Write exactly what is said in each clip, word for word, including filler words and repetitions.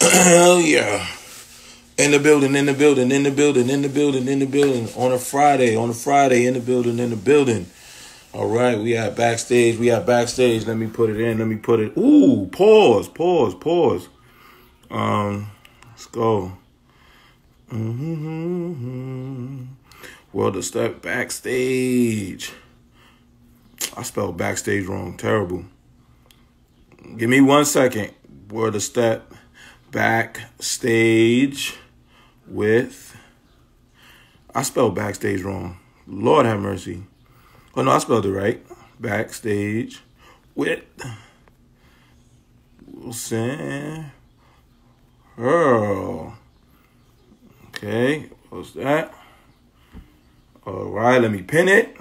Hell yeah. In the building, in the building, in the building, in the building, in the building. On a Friday, on a Friday, in the building, in the building. All right, we are backstage. We are backstage. Let me put it in. Let me put it. Ooh, pause, pause, pause. Um, let's go. Mm-hmm. World of Step backstage. I spelled backstage wrong. Terrible. Give me one second. World of Step backstage with. I spelled backstage wrong. Lord have mercy. Oh, no, I spelled it right. Backstage with Wilson Pearls. Okay, what's that? All right, let me pin it.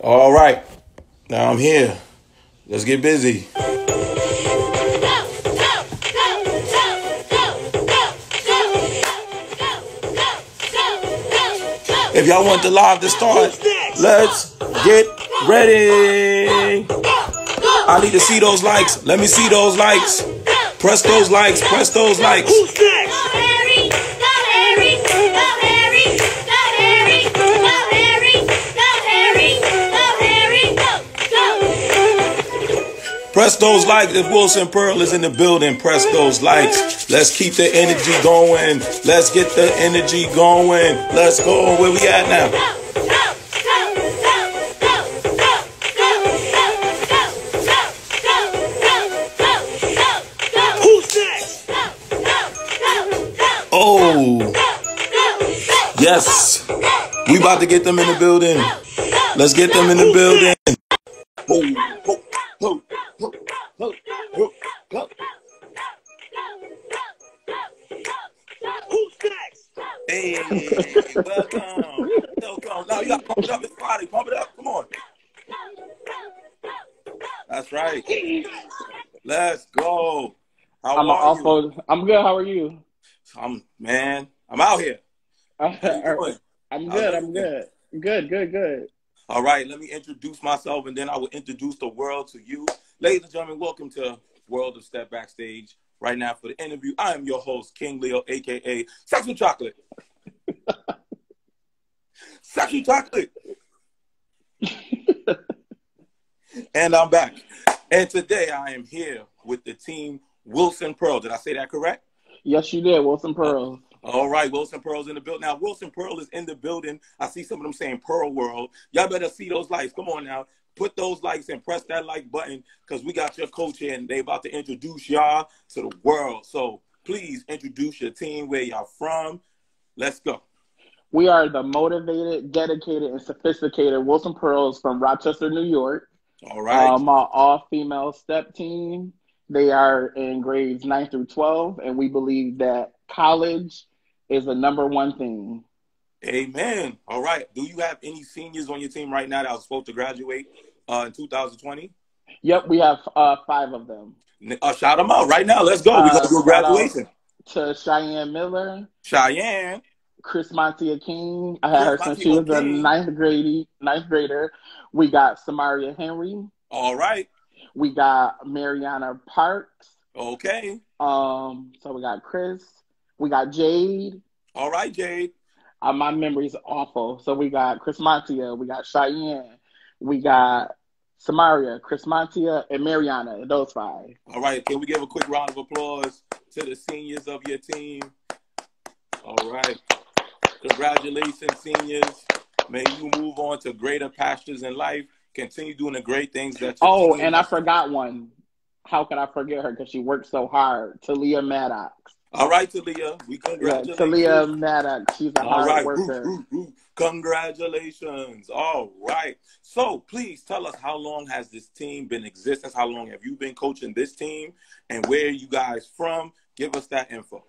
All right, now I'm here. Let's get busy. If y'all want the live to start, let's get ready. I need to see those likes. Let me see those likes. Press those likes. Press those likes. Who's next? Press those likes. If Wilson Pearl is in the building, press those likes. Let's keep the energy going. Let's get the energy going. Let's go. Where we at now? Go, go, go, go, go, go, go, go, go, go, go, go. Who's next? Oh. Yes. We about to get them in the building. Let's get them in the building. Oh. Oh. Go, go, go, go. Who's next? Hey, welcome. Welcome. Now you got to pump it up. It's Friday. Pump it up. Come on. That's right. Let's go. How I'm are also, you? I'm good. How are you? I'm, man, I'm out here. Uh, right. I'm good. I'm good. Good, good, good. All right. Let me introduce myself, and then I will introduce the world to you. Ladies and gentlemen, welcome to World of Step Backstage. Right now for the interview, I am your host, King Leo, a k a. Sex and Chocolate. Sex and Chocolate. And I'm back. And today I am here with the team Wilson Pearl. Did I say that correct? Yes, you did, Wilson Pearl. All right, Wilson Pearl's in the building. Now, Wilson Pearl is in the building. I see some of them saying Pearl World. Y'all better see those lights. Come on now. Put those likes and press that like button because we got your coach here and they about to introduce y'all to the world. So please introduce your team, where y'all from. Let's go. We are the motivated, dedicated, and sophisticated Wilson Pearls from Rochester, New York. All right. Um, our all-female step team. They are in grades nine through twelve, and we believe that college is the number one thing. Amen. All right. Do you have any seniors on your team right now that are supposed to graduate uh, in two thousand twenty? Yep, we have uh, five of them. Uh, shout them out right now. Let's go. We're going to do graduation. To Cheyenne Miller. Cheyenne. Chris Montia King. I had Chris her since Montia she was King. a ninth, grade, ninth grader. We got Samaria Henry. All right. We got Mariana Parks. Okay. Um. So we got Chris. We got Jade. All right, Jade. Uh, my memory's awful. So we got Chris Montia, we got Cheyenne, we got Samaria, Chris Montia, and Mariana, those five. All right, can we give a quick round of applause to the seniors of your team? All right. Congratulations, seniors. May you move on to greater pastures in life. Continue doing the great things that you're Oh, doing. And I forgot one. How could I forget her? Because she worked so hard. Talia Maddox. All right, Talia. We congratulate yeah, Talia Maddox. She's a hard right. worker. Ooh, ooh, ooh. Congratulations. All right. So please tell us, how long has this team been in existence? How long have you been coaching this team? And where are you guys from? Give us that info.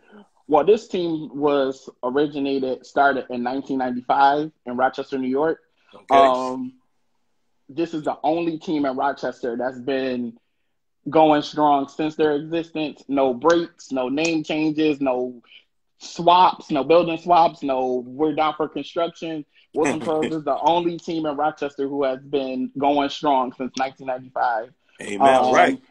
Well, this team was originated, started in nineteen ninety-five in Rochester, New York. Okay. Um, this is the only team in Rochester that's been going strong since their existence. No breaks, no name changes, no swaps, no building swaps, no we're down for construction. Wilson Pearls is the only team in Rochester who has been going strong since nineteen ninety-five. Amen. Um, right.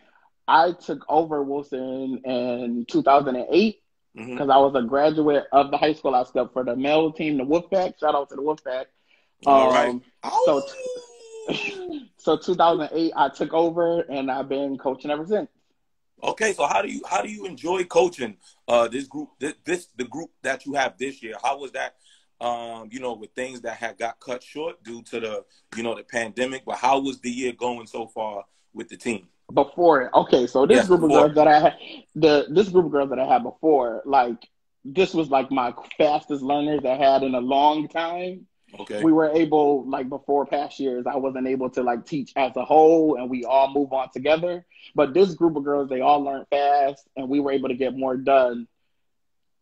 I took over Wilson in two thousand eight because mm-hmm. I was a graduate of the high school. I stepped for the male team, the Wolfpack. Shout out to the Wolfpack. Um, All right. So, t- so two thousand eight, I took over, and I've been coaching ever since. Okay, so how do you how do you enjoy coaching uh, this group? This, this the group that you have this year. How was that? Um, you know, with things that had got cut short due to the you know the pandemic. But how was the year going so far with the team? Before, okay, so this yes, group before. of girls that I had, the this group of girls that I had before, like this was like my fastest learners I had in a long time. Okay, we were able, like before past years, I wasn't able to like teach as a whole, and we all move on together. But this group of girls, they all learned fast, and we were able to get more done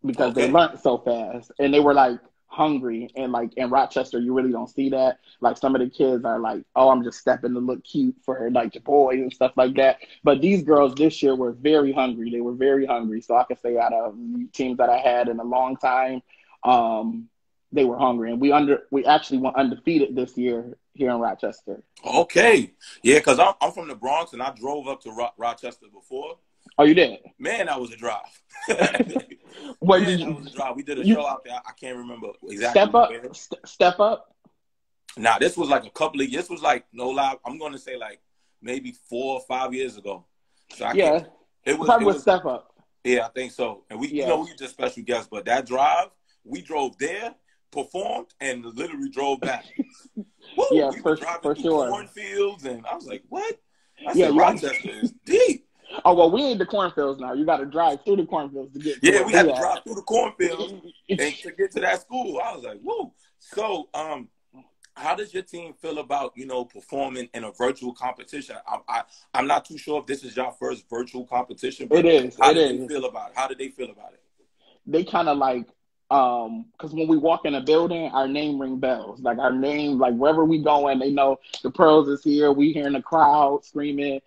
because okay. they learned so fast, and they were like hungry. And like in Rochester, you really don't see that. Like some of the kids are like, "Oh, I'm just stepping to look cute for like your boys and stuff like that." But these girls this year were very hungry. They were very hungry. So I could say out of teams that I had in a long time. Um, They were hungry, and we under we actually went undefeated this year here in Rochester. Okay, yeah, because I'm I'm from the Bronx, and I drove up to Ro- Rochester before. Oh, you did? Man, that was a drive. What did you? That was a drive. We did a you, show out there. I can't remember exactly. Step up. St- step up. Nah, this was like a couple of. This was like no lie. I'm going to say like maybe four or five years ago. So I yeah, it was probably it was, step up. Yeah, I think so. And we, yeah. you know, we just special guests, but that drive we drove there. Performed and literally drove back. Woo, yeah, we for, for sure. Cornfields, and I was like, "What?" I yeah, said, Rochester is deep. Oh well, we ain't the cornfields now. You got to drive through the cornfields to get. Yeah, we had to drive through the cornfields and to get to that school. I was like, "Woo!" So, um, how does your team feel about you know performing in a virtual competition? I, I I'm not too sure if this is your first virtual competition. But it is. How it do is. you feel about it? How do they feel about it? They kind of like. Um, because when we walk in a building, our name ring bells. Like our name, like wherever we going, they know the Pearls is here. We hearing the crowd screaming,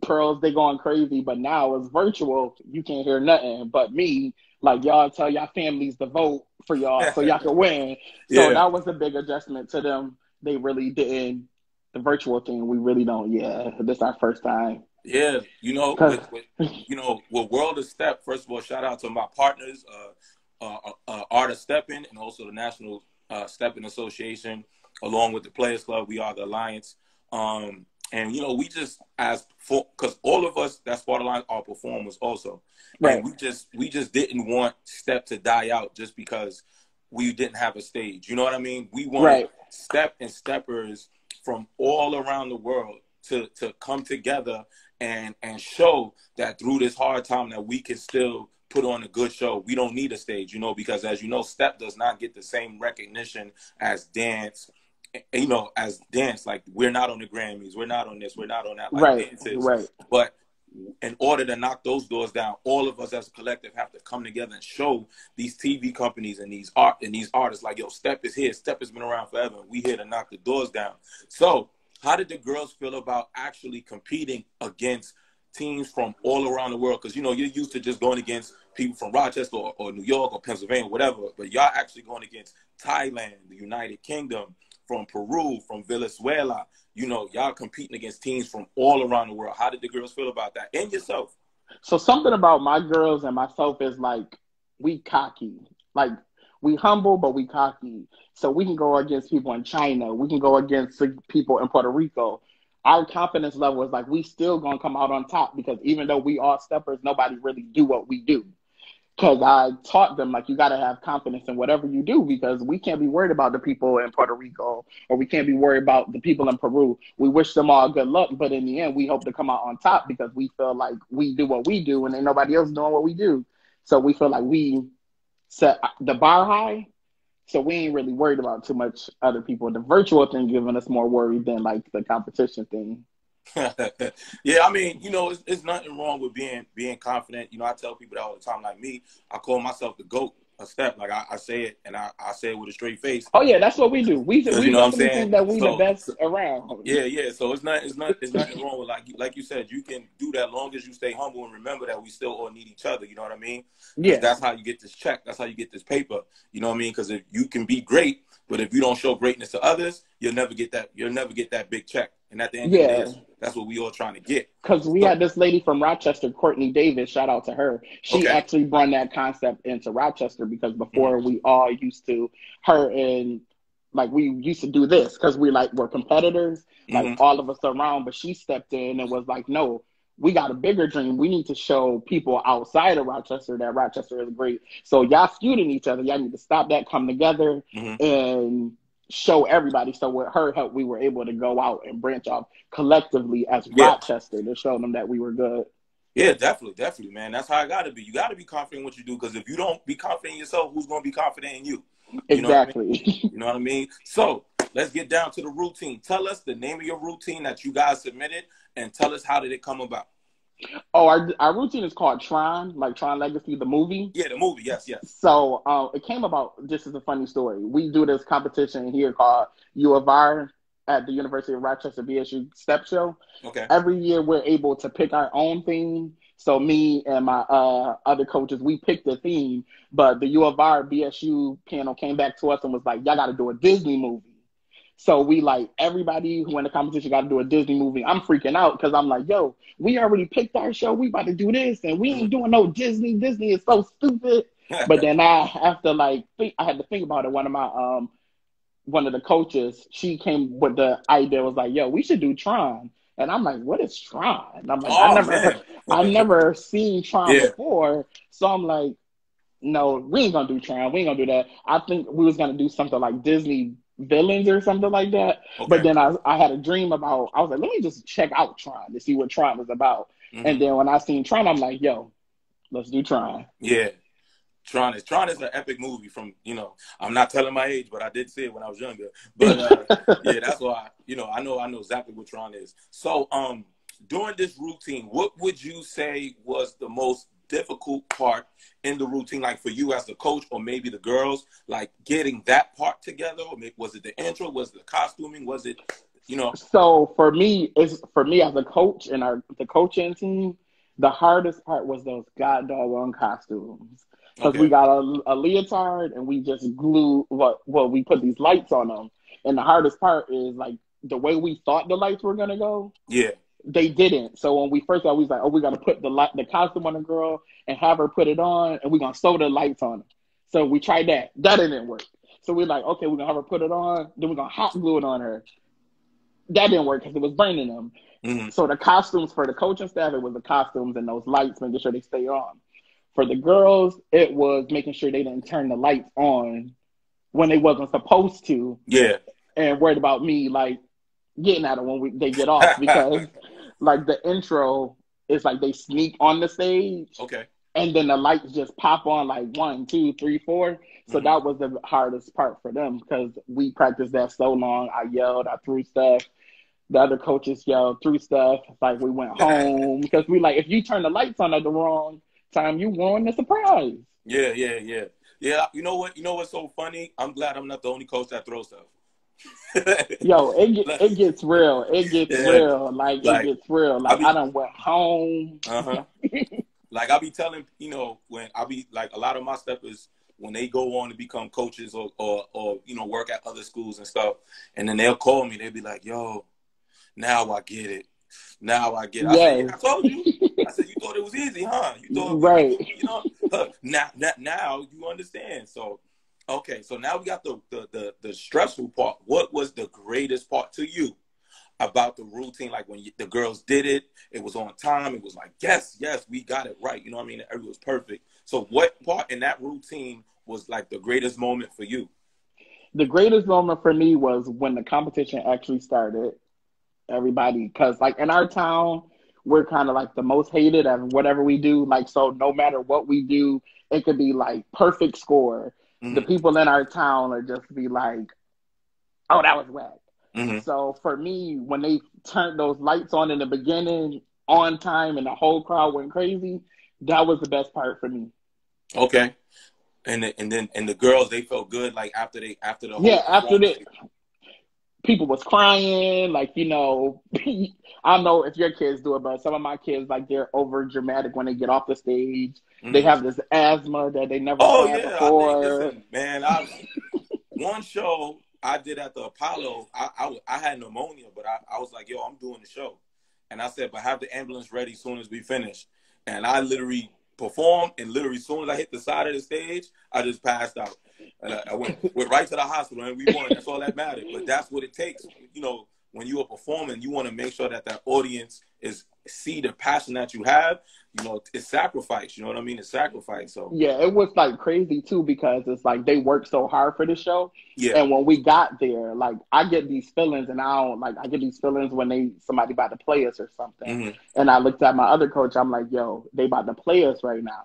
Pearls, they going crazy. But now it's virtual. You can't hear nothing but me. Like y'all tell y'all families to vote for y'all so y'all can win. So yeah. that was a big adjustment to them. They really didn't. The virtual thing, we really don't. Yeah, this our first time. Yeah, you know, with, with, you know, with World of Step. First of all, shout out to my partners. Uh, Uh, uh, Art of Stepping, and also the National uh, Stepping Association, along with the Players Club. We are the Alliance. Um, and, you know, we just, as because all of us that's part of the Alliance are performers also. Right. And we just, we just didn't want Step to die out just because we didn't have a stage. You know what I mean? We wanted right. Step and Steppers from all around the world to, to come together and, and show that through this hard time that we can still put on a good show. We don't need a stage, you know, because as you know, Step does not get the same recognition as dance, you know, as dance. Like we're not on the Grammys, we're not on this, we're not on that. Like right, dances. right. But in order to knock those doors down, all of us as a collective have to come together and show these T V companies and these art and these artists like, yo, Step is here. Step has been around forever. We here to knock the doors down. So how did the girls feel about actually competing against teams from all around the world? Because, you know, you're used to just going against people from Rochester or, or New York or Pennsylvania, whatever. But y'all actually going against Thailand, the United Kingdom, from Peru, from Venezuela. You know, y'all competing against teams from all around the world. How did the girls feel about that? And yourself. So something about my girls and myself is like, we cocky. Like, we humble, but we cocky. So we can go against people in China. We can go against people in Puerto Rico. Our confidence level is like, we still going to come out on top because even though we all steppers, nobody really do what we do. Because I taught them, like, you got to have confidence in whatever you do because we can't be worried about the people in Puerto Rico or we can't be worried about the people in Peru. We wish them all good luck, but in the end, we hope to come out on top because we feel like we do what we do and ain't nobody else doing what we do. So we feel like we set the bar high. So we ain't really worried about too much other people. The virtual thing giving us more worry than, like, the competition thing. Yeah, I mean, you know, it's, it's nothing wrong with being being confident. You know, I tell people that all the time. Like me, I call myself the GOAT a step. Like, I, I say it, and I, I say it with a straight face. Oh, yeah, that's what we do. We, we you know what I'm saying? Think that we so, the best around. Yeah, yeah. So it's not it's not, it's nothing wrong with, like, like you said, you can do that long as you stay humble and remember that we still all need each other. You know what I mean? Yeah. That's how you get this check. That's how you get this paper. You know what I mean? Because if you can be great, but if you don't show greatness to others, you'll never get that. You'll never get that big check. And at the end yeah. of the day, that's, that's what we all trying to get. Because we so, had this lady from Rochester, Courtney Davis, shout out to her. She okay. actually brought that concept into Rochester, because before mm. we all used to, her and, like, we used to do this because we, like, were competitors, like, mm-hmm. all of us around. But she stepped in and was like, no, we got a bigger dream. We need to show people outside of Rochester that Rochester is great. So y'all feuding each other. Y'all need to stop that, come together, mm-hmm. and show everybody. So with her help, we were able to go out and branch off collectively as yeah. Rochester to show them that we were good. Yeah, definitely, definitely, man. That's how it got to be. You got to be confident in what you do, because if you don't be confident in yourself, who's going to be confident in you? you exactly. Know what I mean? You know what I mean? So let's get down to the routine. Tell us the name of your routine that you guys submitted, and tell us how did it come about. Oh, our, our routine is called Tron, like Tron Legacy, the movie. Yeah, the movie, yes, yes. So uh, it came about, this is a funny story. We do this competition here called U of R at the University of Rochester B S U Step Show. Okay. Every year we're able to pick our own theme. So me and my uh, other coaches, we picked the theme, but the U of R B S U panel came back to us and was like, y'all got to do a Disney movie. So we like, everybody who in the competition got to do a Disney movie. I'm freaking out because I'm like, yo, we already picked our show. We about to do this and we ain't doing no Disney. Disney is so stupid. But then I have to like, think, I had to think about it. One of my, um, one of the coaches, she came with the idea, was like, yo, we should do Tron. And I'm like, what is Tron? And I'm like, oh, I never, I never seen Tron yeah. before. So I'm like, no, we ain't going to do Tron. We ain't going to do that. I think we was going to do something like Disney villains or something like that. Okay. But then I I had a dream about, I was like, let me just check out Tron to see what Tron was about. Mm-hmm. And then when I seen Tron, I'm like, yo, let's do Tron. Yeah. Tron is Tron is an epic movie from, you know, I'm not telling my age, but I did see it when I was younger. But uh, yeah, that's why, I, you know, I know I know exactly what Tron is. So um, during this routine, what would you say was the most difficult part in the routine, like for you as the coach, or maybe the girls, like getting that part together? Or maybe, was it the intro? Was it the costuming? Was it, you know? So for me, is for me as a coach and our the coaching team, the hardest part was those god doggone costumes. Because okay. we got a, a leotard and we just glue what well, well, we put these lights on them. And the hardest part is like the way we thought the lights were gonna go. Yeah. They didn't. So when we first thought, we was like, oh, we're gonna put the light, the costume on the girl and have her put it on, and we're gonna sew the lights on her. So we tried that. That didn't work. So we're like, okay, we're gonna have her put it on, then we're gonna hot glue it on her. That didn't work because it was burning them. Mm-hmm. So the costumes for the coaching staff, it was the costumes and those lights, making sure they stay on. For the girls, it was making sure they didn't turn the lights on when they wasn't supposed to. Yeah. And worried about me, like, getting at them when we, they get off. Because, like, the intro is, like, they sneak on the stage. Okay. And then the lights just pop on, like, one, two, three, four. So mm-hmm. that was the hardest part for them because we practiced that so long. I yelled. I threw stuff. The other coaches yelled, threw stuff. Like, we went home. Because we, like, if you turn the lights on at the wrong time, you won the surprise. Yeah, yeah, yeah. Yeah, you know what? You know what's so funny? I'm glad I'm not the only coach that throws stuff. Yo, it, get, like, it gets real. It gets yeah. real. Like, like, it gets real. Like, I, be, I done went home. Uh-huh. Like, I be telling, you know, when I be, like, a lot of my steppers, when they go on to become coaches or, or, or, you know, work at other schools and stuff, and then they'll call me, they'll be like, yo, now I get it. Now I get it. I, yes. said, I told you. I said, you thought it was easy, huh? You thought, right. you know, now, now, now you understand. So, okay, so now we got the, the, the, the stressful part. What was the greatest part to you about the routine? Like when you, the girls did it, it was on time. It was like, yes, yes, we got it right. You know what I mean? It was perfect. So what part in that routine was like the greatest moment for you? The greatest moment for me was when the competition actually started. Everybody, because like in our town, we're kind of like the most hated at whatever we do. Like, so no matter what we do, it could be like perfect score. Mm-hmm. The people in our town are just be like, oh, that was whack. Mm-hmm. So for me, when they turned those lights on in the beginning on time and the whole crowd went crazy, that was the best part for me. Okay. And the, and then and the girls, they felt good like after they after the whole yeah, after that. People was crying, like, you know, I don't know if your kids do it, but some of my kids, like, they're over dramatic when they get off the stage. Mm-hmm. They have this asthma that they never oh, had yeah, before. I think, listen, man, I, one show I did at the Apollo, I, I, I had pneumonia, but I, I was like, yo, I'm doing the show. And I said, but have the ambulance ready as soon as we finish. And I literally performed, and literally as soon as I hit the side of the stage, I just passed out. And I, I went, went right to the hospital, and we won. That's all that mattered. But that's what it takes. You know, when you are performing, you want to make sure that that audience is see the passion that you have. You know, it's sacrifice. You know what I mean? It's sacrifice. So yeah, it was like crazy too, because it's like they worked so hard for the show. Yeah. And when we got there, like I get these feelings, and I don't like I get these feelings when they somebody about to play us or something. Mm-hmm. And I looked at my other coach. I'm like, yo, they about to play us right now.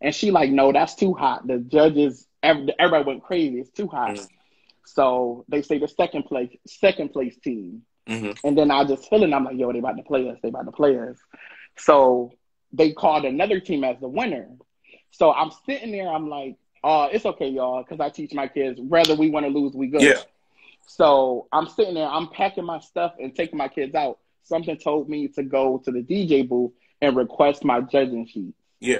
And she like, no, that's too hot. The judges, everybody went crazy. It's too hot. Mm-hmm. So they say the second place, second place team. Mm-hmm. And then I just feeling, I'm like, yo, they about to play us. They about to play us. So they called another team as the winner. So I'm sitting there. I'm like, oh, uh, it's okay, y'all, because I teach my kids, whether we want to lose, we go. Yeah. So I'm sitting there. I'm packing my stuff and taking my kids out. Something told me to go to the D J booth and request my judging sheet. Yeah.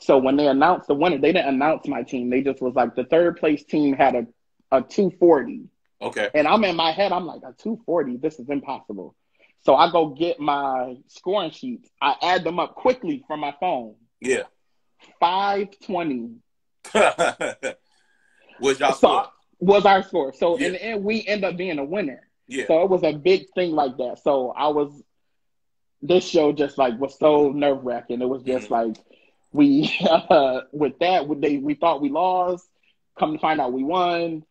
So when they announced the winner, they didn't announce my team. They just was like, the third place team had a, a two forty. Okay. And I'm in my head, I'm like, a two forty, this is impossible. So I go get my scoring sheets. I add them up quickly from my phone. Yeah. five twenty. Was y'all so score? Was our score. So yeah. In the end, we end up being a winner. Yeah. So it was a big thing like that. So I was, this show just like was so nerve wracking. It was just mm-hmm. like, we, uh, with that, they, we thought we lost. Come to find out we won.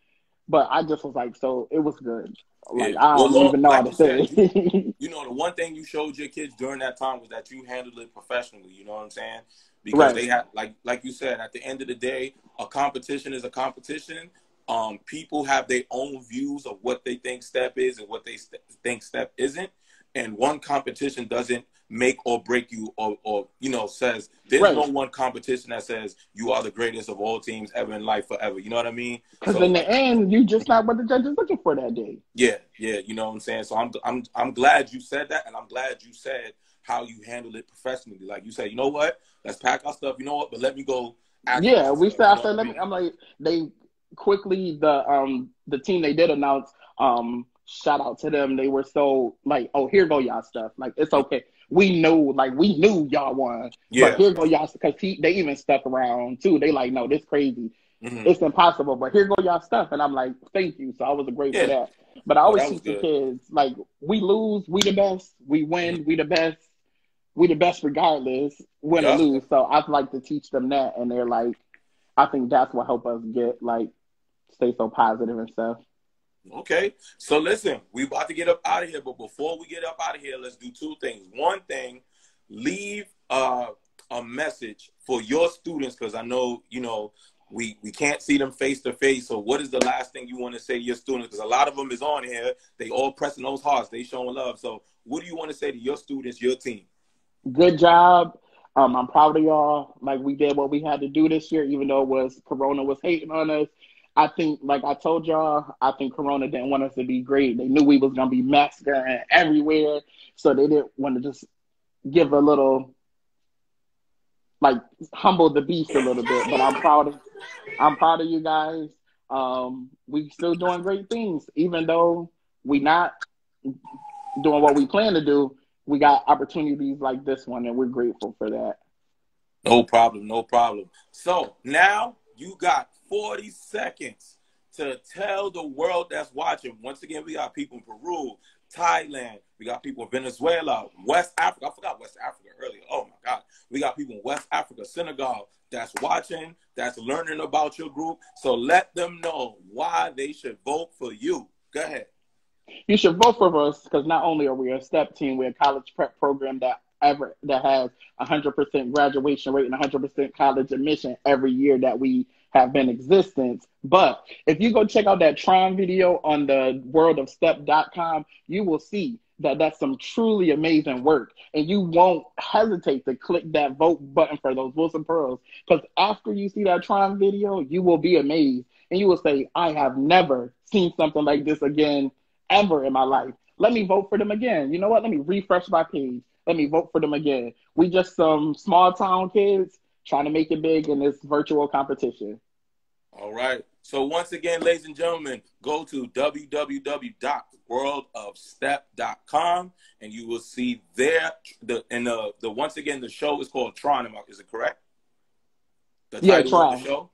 But I just was like, so it was good. Like, yeah. I don't well, even know like how to say said, you, you know, the one thing you showed your kids during that time was that you handled it professionally. You know what I'm saying? Because right. they had, like like you said, at the end of the day, a competition is a competition. Um, people have their own views of what they think step is and what they st think step isn't. And one competition doesn't make or break you, or, or you know, says there's right. no one competition that says you are the greatest of all teams ever in life forever. You know what I mean? Because so, in the end, you just not what the judge is looking for that day. Yeah, yeah, you know what I'm saying. So I'm, I'm, I'm glad you said that, and I'm glad you said how you handled it professionally. Like you said, you know what? Let's pack our stuff. You know what? But let me go. Yeah, we said. I said, let me. I'm like, they quickly the um the team they did announce um. Shout out to them. They were so like, oh, here go y'all stuff. Like, it's okay. We know, like, we knew y'all won. Yeah. But here go y'all, because they even stuck around, too. They like, no, this crazy. Mm-hmm. It's impossible. But here go y'all stuff. And I'm like, thank you. So I was grateful yeah. for that. But I always well, teach the kids, like, we lose, we the best. We win, we the best. We the best regardless, win yeah. or lose. So I'd like to teach them that. And they're like, I think that's what helped us get, like, stay so positive and stuff. Okay, so listen, we about to get up out of here, but before we get up out of here, let's do two things. One thing, leave uh, a message for your students, because I know, you know, we, we can't see them face to face. So what is the last thing you want to say to your students? Because a lot of them is on here. They all pressing those hearts. They showing love. So what do you want to say to your students, your team? Good job. Um, I'm proud of y'all. Like, we did what we had to do this year, even though it was Corona was hating on us. I think, like I told y'all, I think Corona didn't want us to be great. They knew we was going to be massacring everywhere, so they didn't want to just give a little, like, humble the beast a little bit. But I'm proud of, I'm proud of you guys. Um, we still doing great things, even though we not doing what we plan to do. We got opportunities like this one, and we're grateful for that. No problem, no problem. So now you got forty seconds to tell the world that's watching. Once again, we got people in Peru, Thailand. We got people in Venezuela, West Africa. I forgot West Africa earlier. Oh, my God. We got people in West Africa, Senegal, that's watching, that's learning about your group. So let them know why they should vote for you. Go ahead. You should vote for us because not only are we a STEP team, we're a college prep program that ever that has one hundred percent graduation rate and one hundred percent college admission every year that we have in existence. But if you go check out that Tron video on the world of step dot com, you will see that that's some truly amazing work, and you won't hesitate to click that vote button for those Wilson Pearls, because after you see that Tron video, you will be amazed and you will say, I have never seen something like this again ever in my life. Let me vote for them again. You know what? Let me refresh my page. Let me vote for them again. We just some small town kids trying to make it big in this virtual competition. All right. So once again, ladies and gentlemen, go to w w w dot world of step dot com and you will see there the and the, the once again the show is called Tron. Is it correct? The title yeah, Tron. Of the show?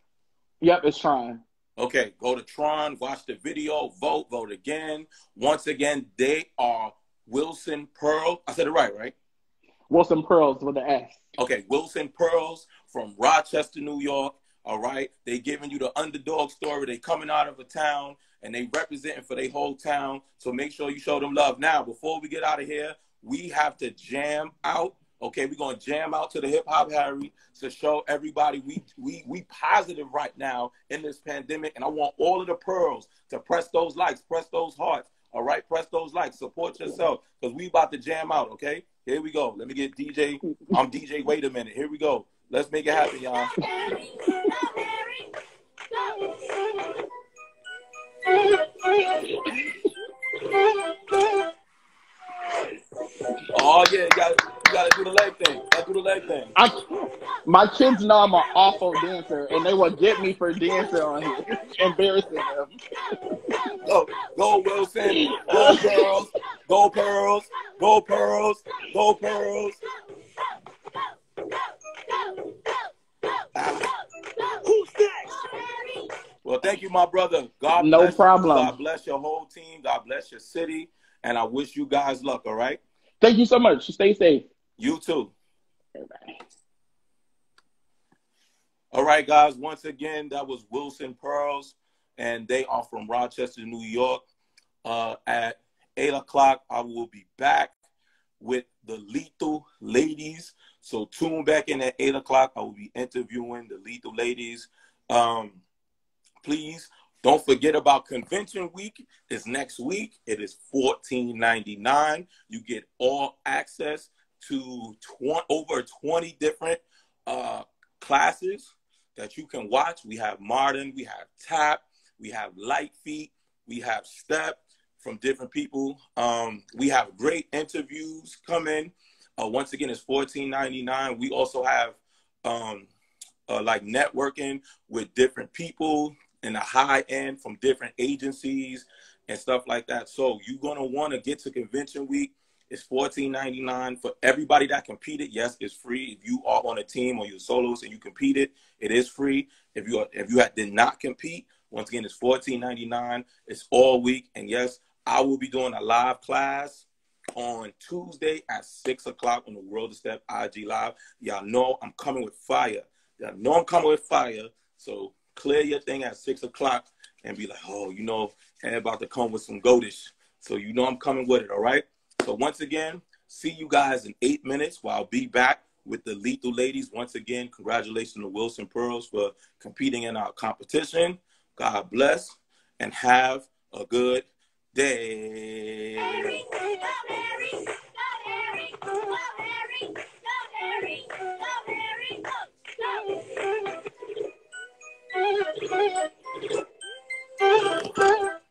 Yep, it's Tron. Okay, go to Tron, watch the video, vote, vote again. Once again, they are Wilson Pearl. I said it right, right? Wilson Pearls with an S. Okay, Wilson Pearls from Rochester, New York. All right, they giving you the underdog story. They coming out of a town, and they representing for their whole town. So make sure you show them love. Now, before we get out of here, we have to jam out. Okay, we're going to jam out to the Hip Hop Harry to show everybody we, we, we positive right now in this pandemic. And I want all of the pearls to press those likes, press those hearts. All right, press those likes. Support yourself because we about to jam out, okay? Here we go. Let me get D J. I'm D J. Wait a minute. Here we go. Let's make it happen, y'all. Oh, yeah, you gotta, you gotta do the leg thing. You gotta do the leg thing. I, my kids know I'm an awful dancer, and they will get me for dancing on here. Embarrassing them. Go, go, Wilson. Go, Pearls. Go, Pearls. Go, Pearls. Go, Pearls. Who's next? Well, thank you, my brother. God no bless problem. You. God bless your whole team. God bless your city. And I wish you guys luck, all right? Thank you so much. Stay safe. You too. Everybody. All right, guys. Once again, that was Wilson Pearls. And they are from Rochester, New York. Uh, at eight o'clock, I will be back with the Lethal Ladies. So tune back in at eight o'clock. I will be interviewing the Lethal Ladies. Um, please don't forget about Convention Week. It's next week. It is fourteen ninety-nine. You get all access to tw over twenty different uh, classes that you can watch. We have modern. We have tap. We have Lightfeet. We have step from different people. Um, we have great interviews coming. Uh, once again, it's fourteen ninety-nine. We also have um, uh, like networking with different people in the high end from different agencies and stuff like that. So you're going to want to get to Convention Week. It's fourteen ninety-nine for everybody that competed. Yes, it's free. If you are on a team or you're solos and you competed, it is free. If you are, if you had, did not compete, once again, it's fourteen ninety-nine. It's all week. And yes, I will be doing a live class on Tuesday at six o'clock on the World of Step I G Live. Y'all know I'm coming with fire. Y'all know I'm coming with fire. So clear your thing at six o'clock and be like, oh, you know, I'm about to come with some goatish. So you know I'm coming with it, all right? So once again, see you guys in eight minutes while I'll be back with the Lethal Ladies. Once again, congratulations to Wilson Pearls for competing in our competition. God bless and have a good day. Harry, love Harry, love Harry, love Harry, love Harry, love Harry, love Harry, love Harry.